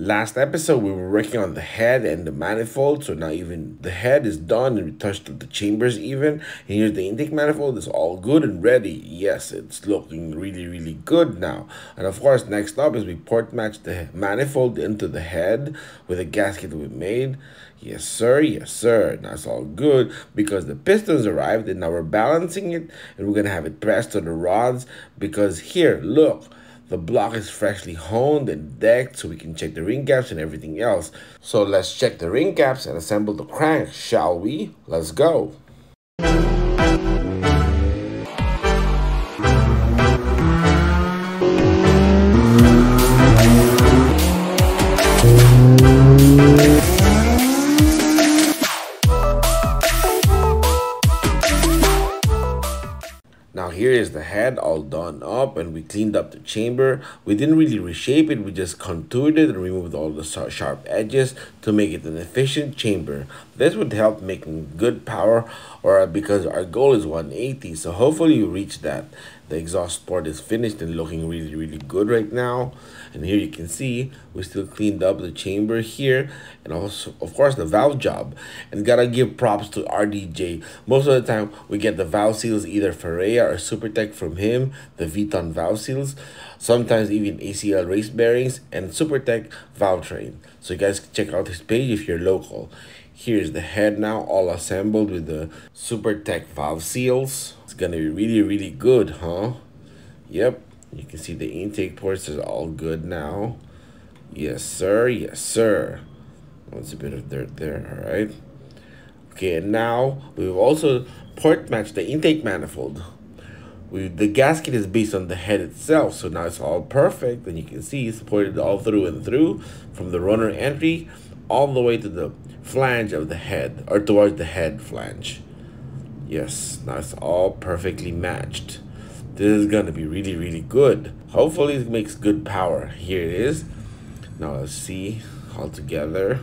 Last episode, we were working on the head and the manifold. So now even the head is done and we touched up the chambers even. And here's the intake manifold. It's all good and ready. Yes, it's looking really, really good now. And of course, next up is we port match the manifold into the head with a gasket that we made. Yes, sir. Yes, sir. Now it's all good because the pistons arrived and now we're balancing it. And we're going to have it pressed to the rods because here, look. The block is freshly honed and decked so we can check the ring caps and everything else. So let's check the ring caps and assemble the crank, shall we? Let's go. Now here is the head all done up and we cleaned up the chamber. We didn't really reshape it, we just contoured it and removed all the sharp edges to make it an efficient chamber. This would help making good power or because our goal is 180, so hopefully you reach that. The exhaust port is finished and looking really, really good right now. And here you can see we still cleaned up the chamber here and also, of course, the valve job. And gotta give props to RDJ. Most of the time, we get the valve seals either Ferrea or Supertech from him, the Viton valve seals, sometimes even ACL race bearings and Supertech valve train. So you guys can check out his page if you're local. Here's the head now, all assembled with the Supertech valve seals. It's gonna be really, really good, huh? Yep, you can see the intake ports are all good now. Yes, sir, yes, sir. That's a bit of dirt there, all right? Okay, and now we've also port matched the intake manifold. The gasket is based on the head itself, so now it's all perfect, and you can see it's ported all through and through from the runner entry all the way to the flange of the head, or towards the head flange. Yes, now it's all perfectly matched. This is gonna be really, really good. Hopefully it makes good power. Here it is. Now let's see all together.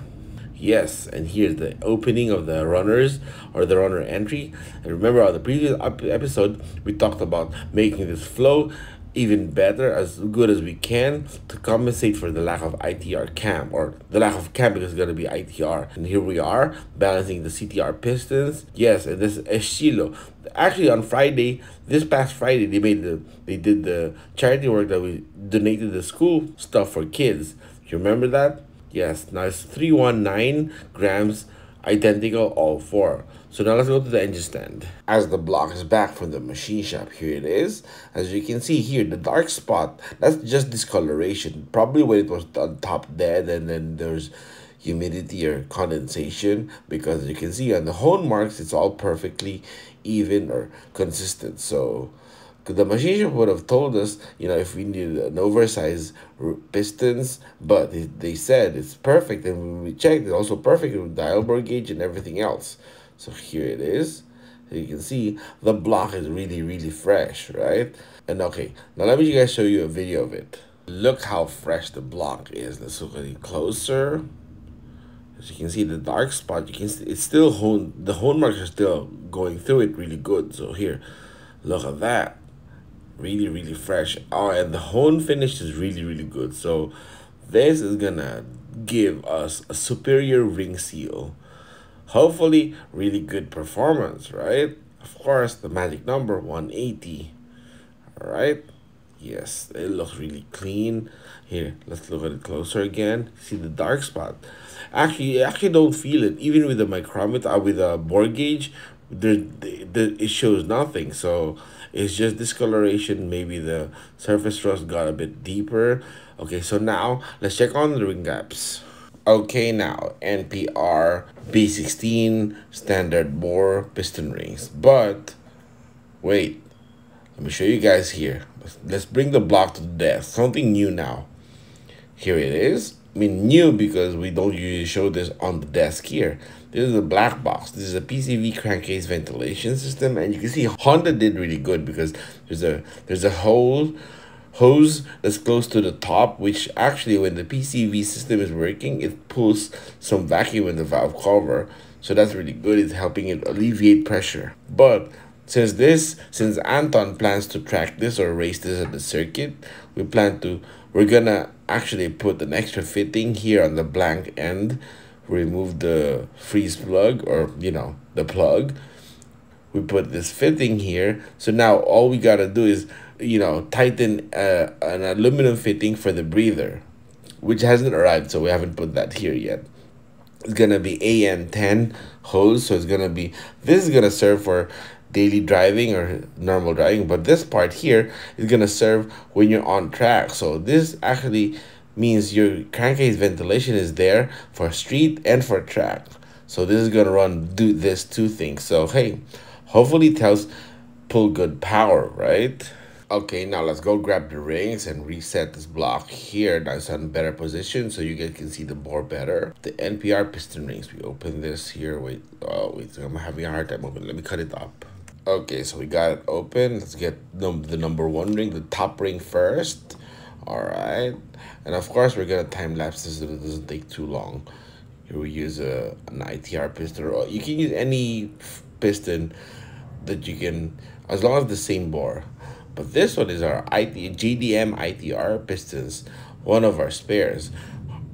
Yes, and here's the opening of the runners or the runner entry. And remember on the previous episode, we talked about making this flow even better, as good as we can, to compensate for the lack of ITR cam, or the lack of cam because it's going to be ITR. And here we are balancing the CTR pistons. Yes, and this is Eschilo. Actually, on Friday, this past Friday, they did the charity work that we donated the school stuff for kids. You remember that? Yes. Now it's 319 grams, identical all four. So now let's go to the engine stand. As the block is back from the machine shop, here it is. As you can see here, the dark spot, that's just discoloration. Probably when it was on top dead and then there's humidity or condensation, because you can see on the hone marks, it's all perfectly even or consistent. So the machine shop would have told us, you know, if we needed an oversized pistons, but they said it's perfect. And when we checked, it's also perfect with dial bore gauge and everything else. So here it is. You can see the block is really, really fresh, right? And okay, now let me you guys show you a video of it. Look how fresh the block is. Let's look at it closer. As you can see, the dark spot, you can see it's still honed. The hone marks are still going through it really good. So here, look at that. Really, really fresh. Oh, and the hone finish is really, really good. So this is gonna give us a superior ring seal. Hopefully, really good performance, right? Of course, the magic number, 180. All right. Yes, it looks really clean. Here, let's look at it closer again. See the dark spot. Actually, you actually don't feel it. Even with the micrometer, with a bore gauge, it shows nothing. So it's just discoloration. Maybe the surface rust got a bit deeper. Okay, so now let's check on the ring gaps. Okay, now NPR B16 standard bore piston rings, but wait, let me show you guys here. Let's bring the block to death. Something new now. Here it is. I mean new because we don't usually show this on the desk here. This is a black box. This is a PCV crankcase ventilation system, and you can see Honda did really good because there's a hose that's close to the top, which actually when the PCV system is working, it pulls some vacuum in the valve cover. So that's really good. It's helping it alleviate pressure. But since Anton plans to track this or race this at the circuit, we're gonna actually put an extra fitting here on the blank end, remove the freeze plug, or you know, the plug. We put this fitting here, so now all we gotta do is, you know, tighten an aluminum fitting for the breather, which hasn't arrived, so we haven't put that here yet. It's gonna be AN10 hose, so it's gonna be, this is gonna serve for daily driving or normal driving, but this part here is gonna serve when you're on track. So this actually means your crankcase ventilation is there for street and for track. So this is gonna run do this two things. So hey, hopefully it tells pull good power, right? Okay, now let's go grab the rings and reset this block here. Now it's in better position so you guys can see the bore better. The NPR piston rings, we open this here. Wait, oh wait, I'm having a hard time opening. Let me cut it up. Okay, so we got it open. Let's get the number one ring, the top ring first. All right, and of course we're gonna time lapse this so it doesn't take too long. Here we use an ITR piston, or you can use any piston that you can, as long as the same bore. But this one is our JDM ITR pistons, one of our spares.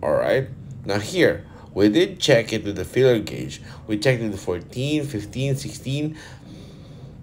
All right. Now here, we did check it with the feeler gauge. We checked it with 14, 15, 16.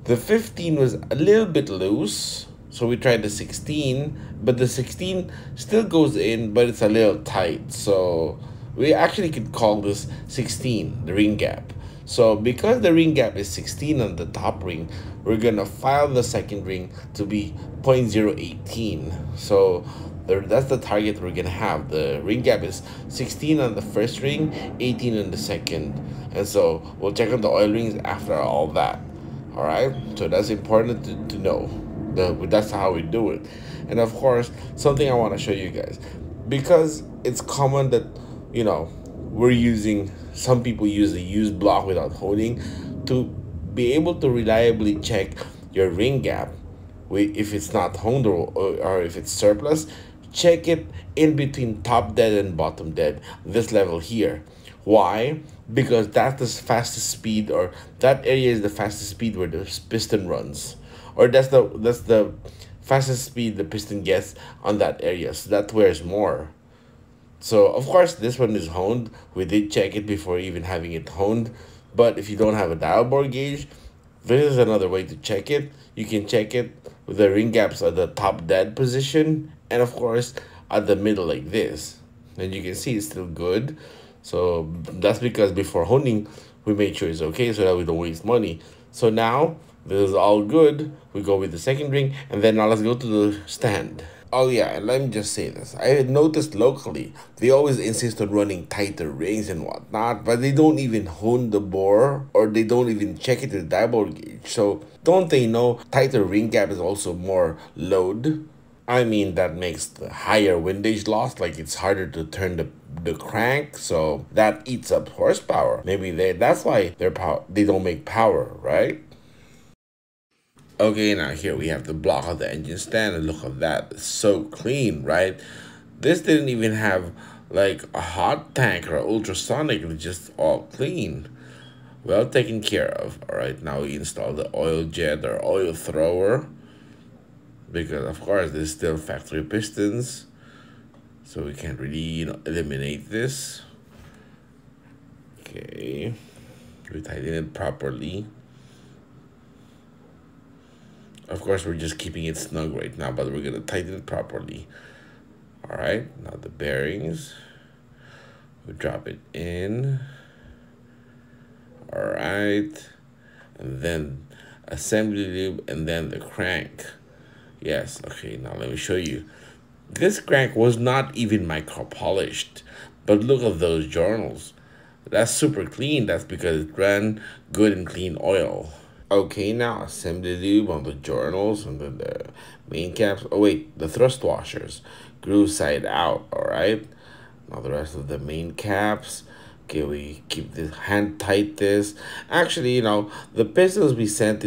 The 15 was a little bit loose, so we tried the 16, but the 16 still goes in, but it's a little tight. So we actually could call this 16, the ring gap. So because the ring gap is 16 on the top ring, we're gonna file the second ring to be 0.018. So that's the target we're gonna have. The ring gap is 16 on the first ring, 18 on the second. And so we'll check on the oil rings after all that. All right, so that's important to know. That's how we do it. And of course, something I wanna show you guys, because it's common that, you know, we're using, some people use the use block without holding to be able to reliably check your ring gap. If it's not honed or if it's surplus, check it in between top dead and bottom dead, this level here. Why? Because that's the fastest speed, or that area is the fastest speed where the piston runs, or that's the fastest speed the piston gets on that area, so that wears more. So of course this one is honed. We did check it before even having it honed, but if you don't have a dial bore gauge, this is another way to check it. You can check it with the ring gaps at the top dead position, and of course at the middle like this, and you can see it's still good. So that's because before honing we made sure it's okay so that we don't waste money. So now this is all good. We go with the second ring, and then now let's go to the stand. Oh yeah, and let me just say this. I had noticed locally, they always insist on running tighter rings and whatnot, but they don't even hone the bore, or they don't even check it with the dial bore gauge. So don't they know tighter ring gap is also more load? I mean, that makes the higher windage loss, like it's harder to turn the crank, so that eats up horsepower. Maybe that's why they don't make power, right? Okay, now here we have the block of the engine stand, and look at that, it's so clean, right? This didn't even have like a hot tank or ultrasonic, it was just all clean, well taken care of. All right, now we install the oil jet or oil thrower, because of course this is still factory pistons, so we can't really, you know, eliminate this. Okay, we tighten it properly. Of course, we're just keeping it snug right now, but we're gonna tighten it properly. All right, now the bearings. We drop it in. All right, and then assembly lube, and then the crank. Yes, okay, now let me show you. This crank was not even micro-polished, but look at those journals. That's super clean. That's because it ran good and clean oil. Okay, now assembly lube on the journals and then the main caps. Oh wait, the thrust washers, groove side out. All right, now the rest of the main caps. Okay, we keep this hand tight. This actually, you know, the pistons we sent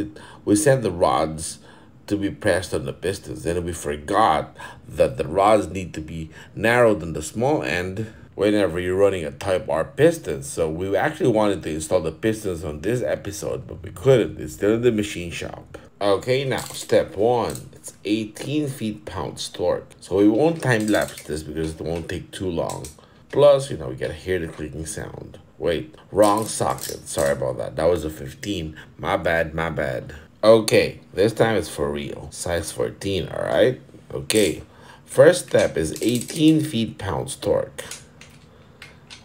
the rods to be pressed on the pistons, and we forgot that the rods need to be narrowed on the small end whenever you're running a Type R piston. So we actually wanted to install the pistons on this episode, but we couldn't. It's still in the machine shop. Okay, now step one, it's 18 feet-pounds torque. So we won't time lapse this because it won't take too long. Plus, you know, we gotta hear the clicking sound. Wait, wrong socket. Sorry about that. That was a 15. My bad, my bad. Okay, this time it's for real. Size 14, all right? Okay, first step is 18 feet-pounds torque.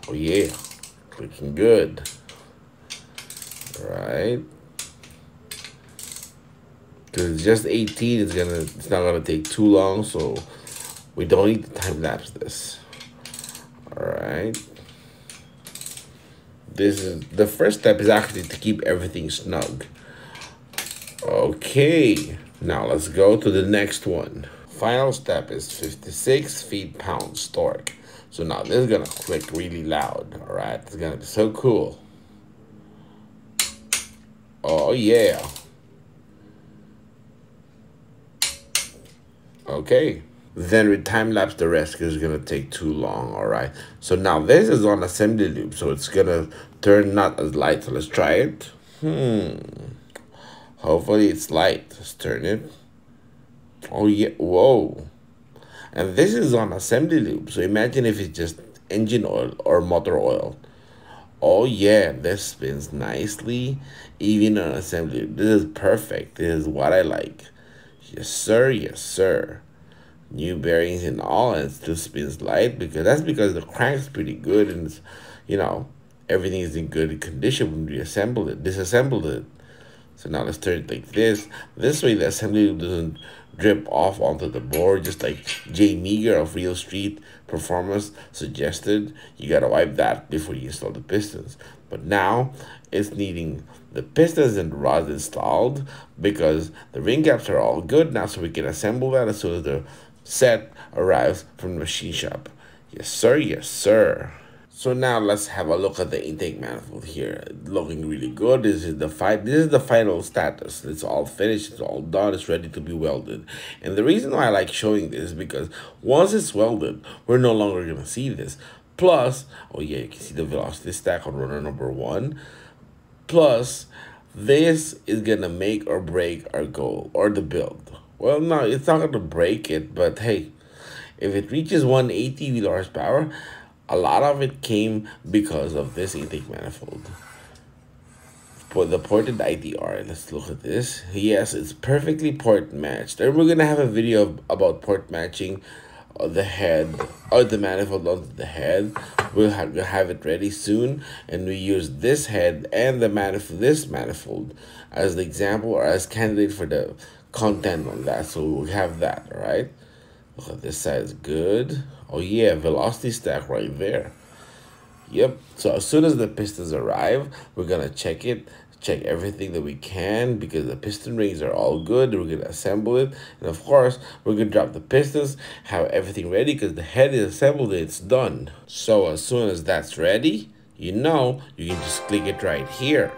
Oh yeah, clicking good. All right. Because it's just 18, it's not gonna take too long, so we don't need to time lapse this. Alright. This is the first step is actually to keep everything snug. Okay, now let's go to the next one. Final step is 56 feet-pounds torque. So now this is gonna click really loud. Alright, it's gonna be so cool. Oh yeah. Okay, then we time-lapse the rest because it's gonna take too long, all right? So now this is on assembly loop, so it's gonna turn not as light, so let's try it. Hopefully it's light, let's turn it. Oh yeah, whoa. And this is on assembly loop, so imagine if it's just engine oil or motor oil. Oh yeah, this spins nicely, even on assembly loop. This is perfect, this is what I like. Yes, sir. Yes, sir. New bearings and all, and it still spins light because that's because the crank's pretty good and, it's, you know, everything is in good condition when we assembled it, disassembled it. So now let's turn it like this. This way the assembly doesn't drip off onto the board, just like Jay Meager of Real Street Performance suggested. You gotta wipe that before you install the pistons. But now it's needing the pistons and rods installed because the ring caps are all good now, so we can assemble that as soon as the set arrives from the machine shop. Yes, sir. Yes, sir. So now let's have a look at the intake manifold here. Looking really good. This is the final status. It's all finished, it's all done, it's ready to be welded. And the reason why I like showing this is because once it's welded, we're no longer gonna see this. Plus, oh yeah, you can see the velocity stack on runner number 1. Plus, this is gonna make or break our goal or the build. Well, no, it's not gonna break it, but hey, if it reaches 180 wheel horsepower, a lot of it came because of this intake manifold. For the ported ITR, let's look at this. Yes, it's perfectly port matched. And we're going to have a video about port matching the head, or the manifold onto the head. We'll have it ready soon. And we use this head and the manifold, this manifold as the example or as candidate for the content on that. So we'll have that, all right? Look at this side is good. Oh yeah, velocity stack right there. Yep, so as soon as the pistons arrive, we're gonna check it, check everything that we can because the piston rings are all good. We're gonna assemble it. And of course, we're gonna drop the pistons, have everything ready because the head is assembled and it's done. So as soon as that's ready, you know, you can just click it right here.